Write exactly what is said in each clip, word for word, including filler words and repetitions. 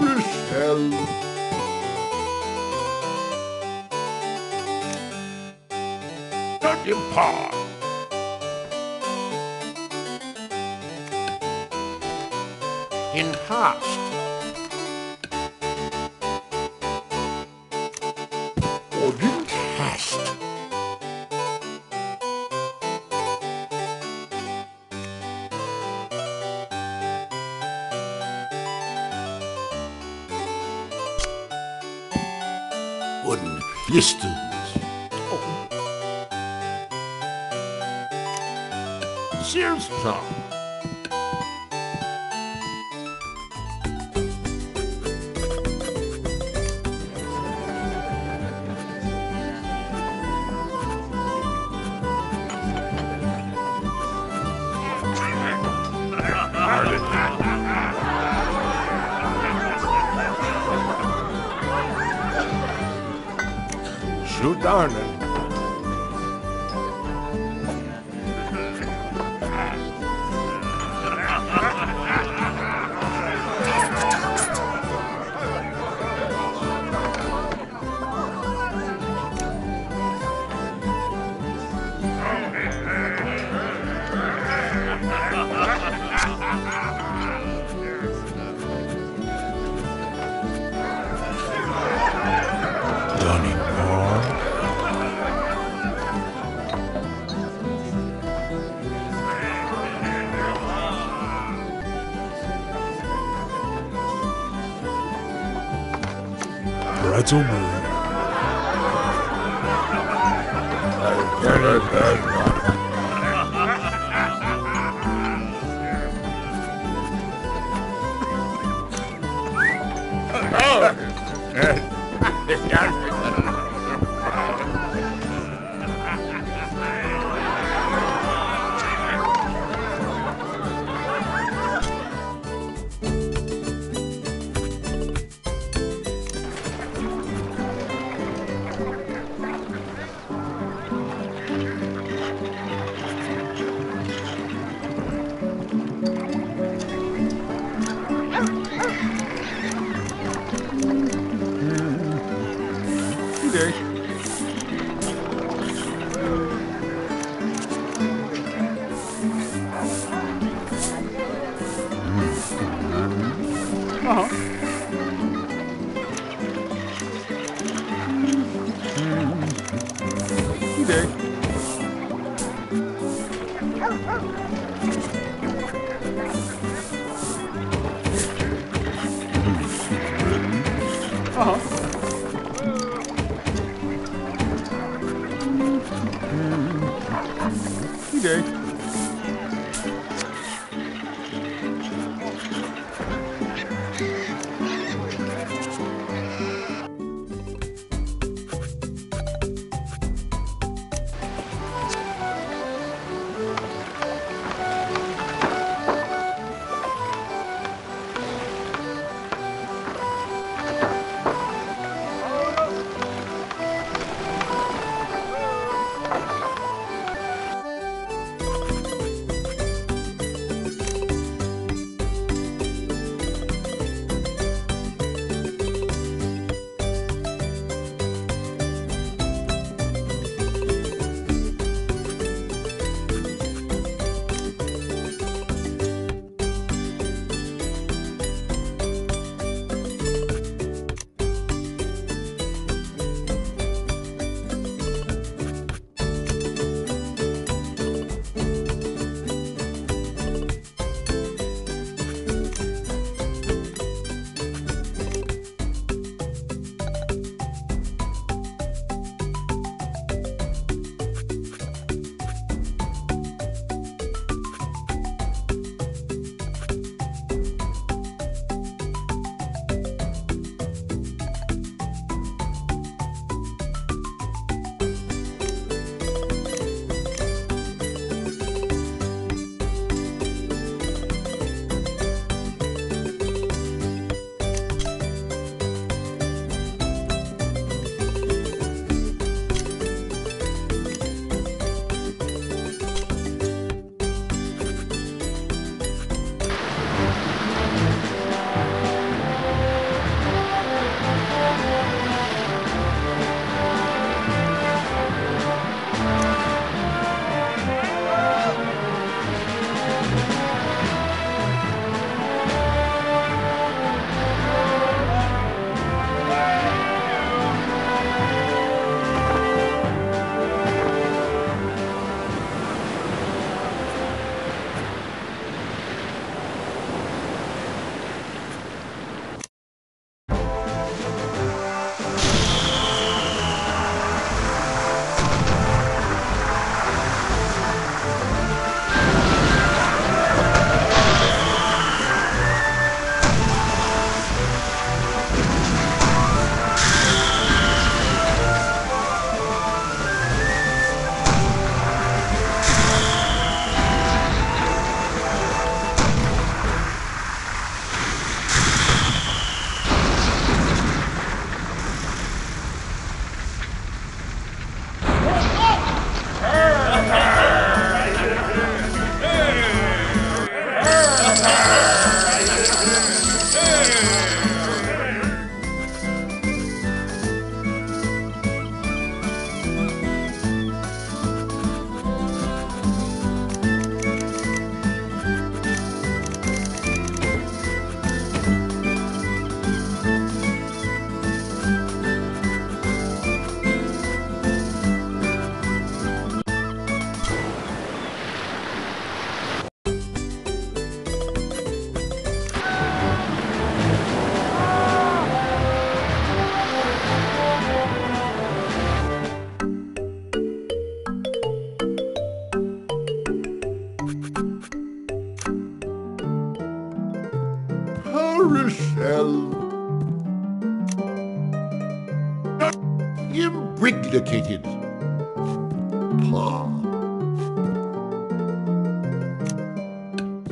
perish hell. Impart. Enhanced. Or enhanced. Wooden piston. Sears Tom. Shoot darn it. It's over. I get it, well imbricated. Pa.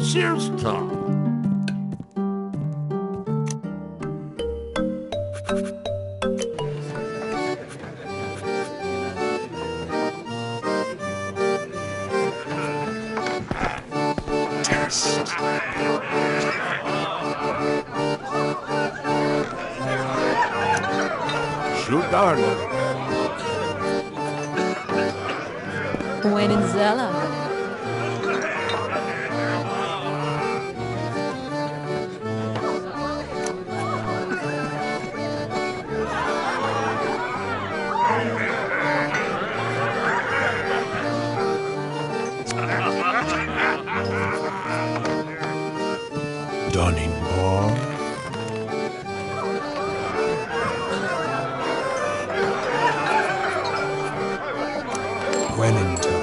Cheers, Tom. Winenzella. Doningmore. Wellington.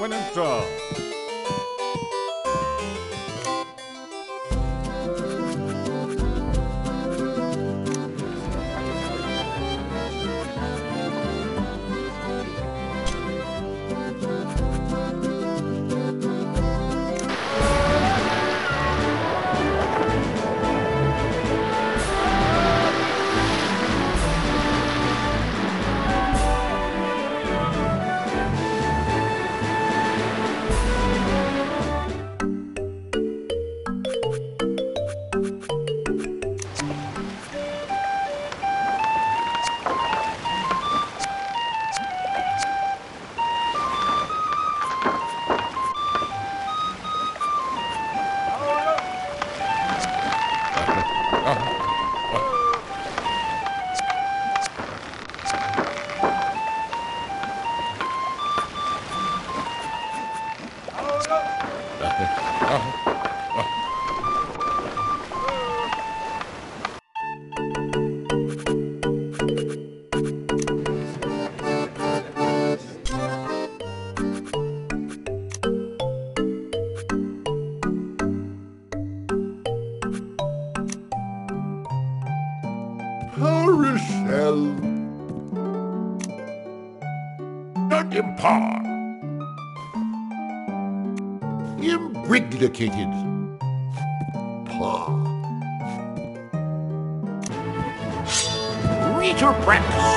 Winning draw. Carousel. Not impar. Imbriglicated. Paw. Reader practice.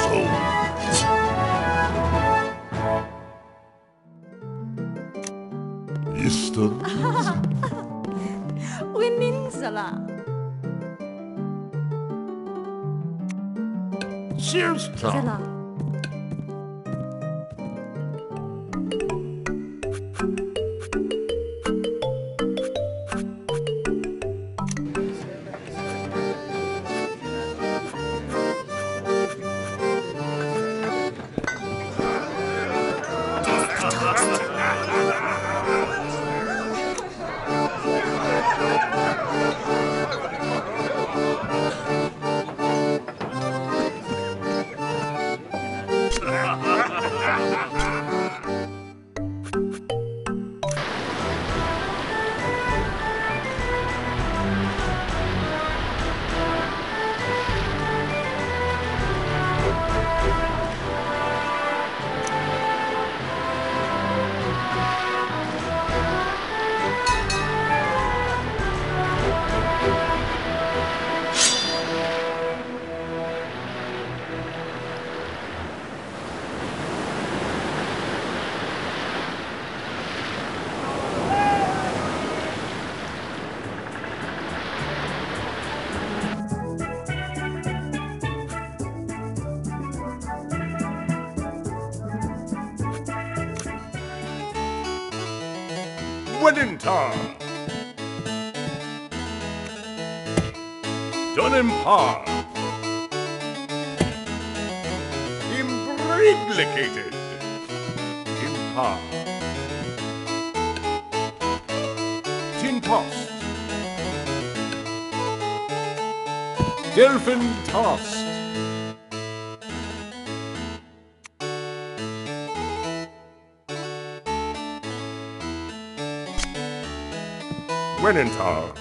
Winningsala. Cheers, Tom. Weddington. Dunham-Parr. Imbriglicated. Impar. Tin-Tossed. Delphin-Tossed. Wenintar.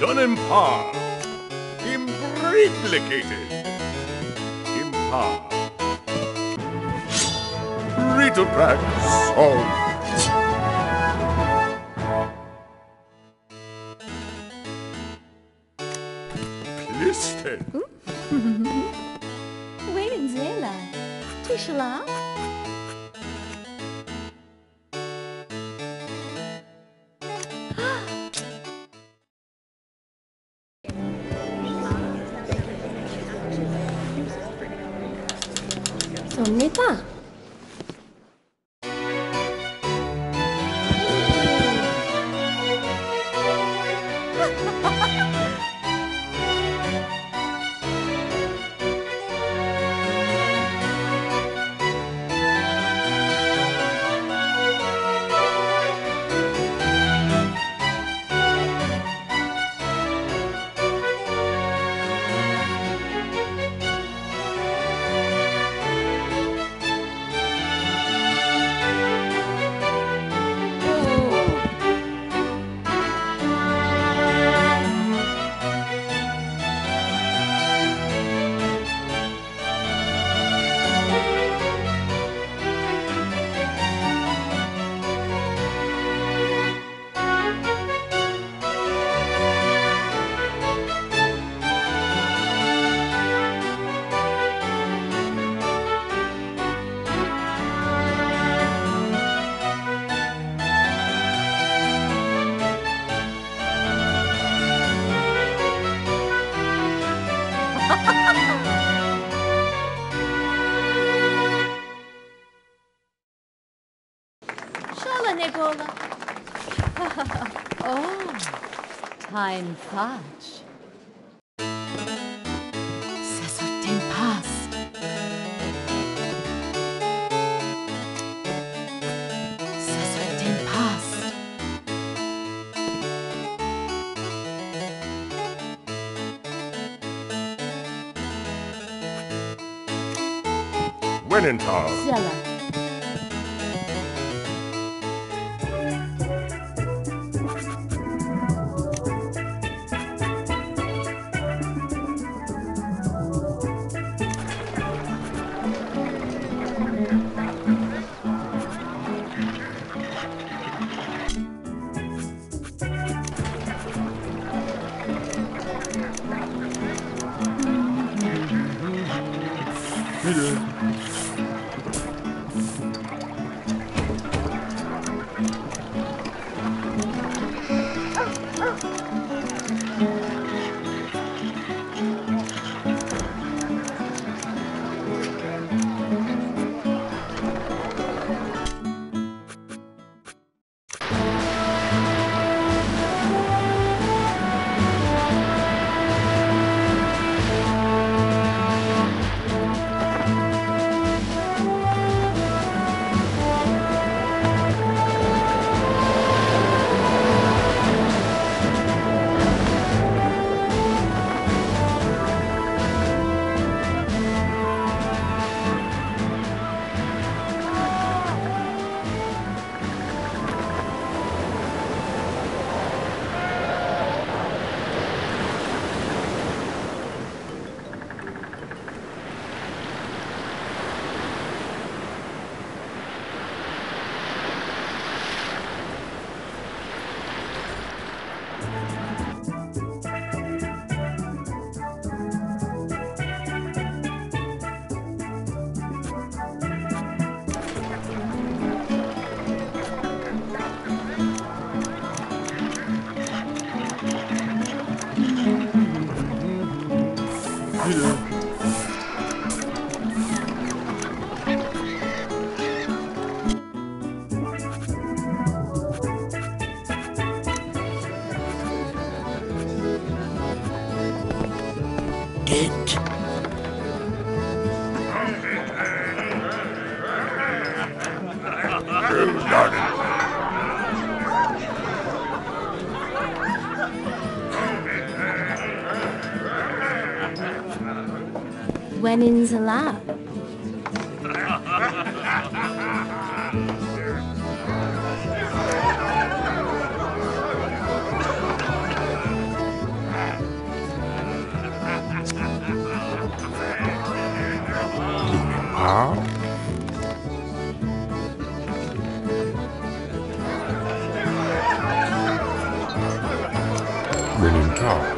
Dunham-Parr. Imbriglicated. Impar. Ritter-Prax. Oh. Angela. 쏩니다. Oh, time flies. Winning time. When in's allowed. Huh? Winning time.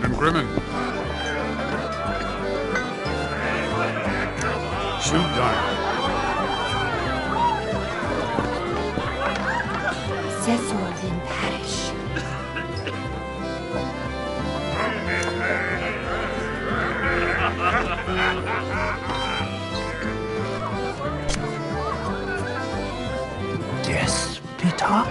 Brendan Grimmin. Shoot Dyer. Cecil Lynn Parish. Yes, Peter.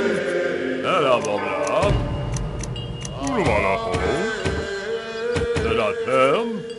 Terre, à la